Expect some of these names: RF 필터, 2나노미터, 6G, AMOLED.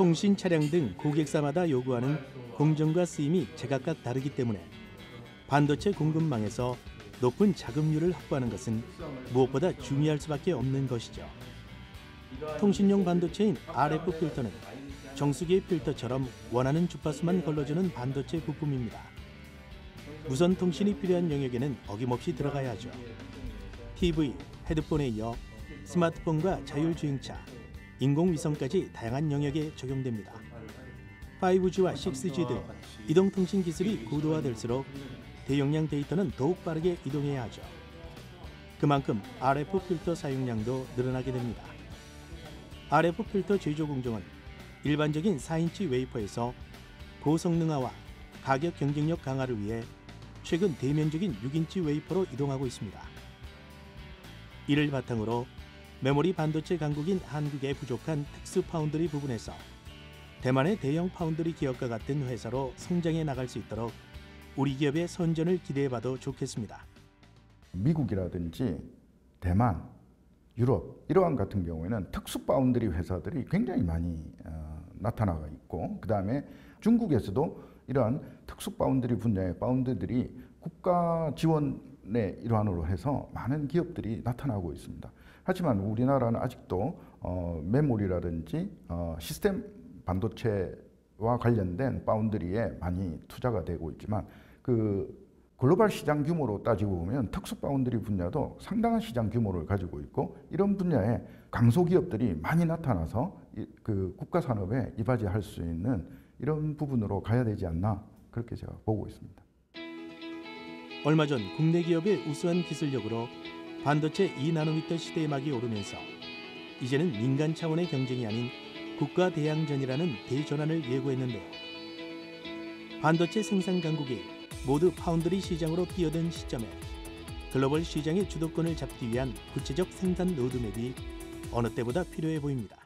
통신, 차량 등 고객사마다 요구하는 공정과 쓰임이 제각각 다르기 때문에 반도체 공급망에서 높은 자급률을 확보하는 것은 무엇보다 중요할 수밖에 없는 것이죠. 통신용 반도체인 RF 필터는 정수기의 필터처럼 원하는 주파수만 걸러주는 반도체 부품입니다. 무선 통신이 필요한 영역에는 어김없이 들어가야 하죠. TV, 헤드폰에 이어 스마트폰과 자율주행차, 인공위성까지 다양한 영역에 적용됩니다. 5G와 6G 등 이동통신 기술이 고도화될수록 대용량 데이터는 더욱 빠르게 이동해야 하죠. 그만큼 RF 필터 사용량도 늘어나게 됩니다. RF 필터 제조 공정은 일반적인 4인치 웨이퍼에서 고성능화와 가격 경쟁력 강화를 위해 최근 대면적인 6인치 웨이퍼로 이동하고 있습니다. 이를 바탕으로 메모리 반도체 강국인 한국의 부족한 특수 파운드리 부분에서 대만의 대형 파운드리 기업과 같은 회사로 성장해 나갈 수 있도록 우리 기업의 선전을 기대해봐도 좋겠습니다. 미국이라든지 대만, 유럽 이러한 같은 경우에는 특수 파운드리 회사들이 굉장히 많이 나타나가 있고, 그다음에 중국에서도 이러한 특수 파운드리 분야의 파운드들이 국가 지원의 일환으로 해서 많은 기업들이 나타나고 있습니다. 하지만 우리나라는 아직도 메모리라든지 시스템 반도체와 관련된 파운드리에 많이 투자가 되고 있지만, 그 글로벌 시장 규모로 따지고 보면 특수 파운드리 분야도 상당한 시장 규모를 가지고 있고, 이런 분야에 강소기업들이 많이 나타나서 그 국가 산업에 이바지할 수 있는 이런 부분으로 가야 되지 않나, 그렇게 제가 보고 있습니다. 얼마 전 국내 기업의 우수한 기술력으로 반도체 2나노미터 시대의 막이 오르면서 이제는 민간 차원의 경쟁이 아닌 국가 대항전이라는 대전환을 예고했는데요. 반도체 생산 강국이 모두 파운드리 시장으로 뛰어든 시점에 글로벌 시장의 주도권을 잡기 위한 구체적 생산 로드맵이 어느 때보다 필요해 보입니다.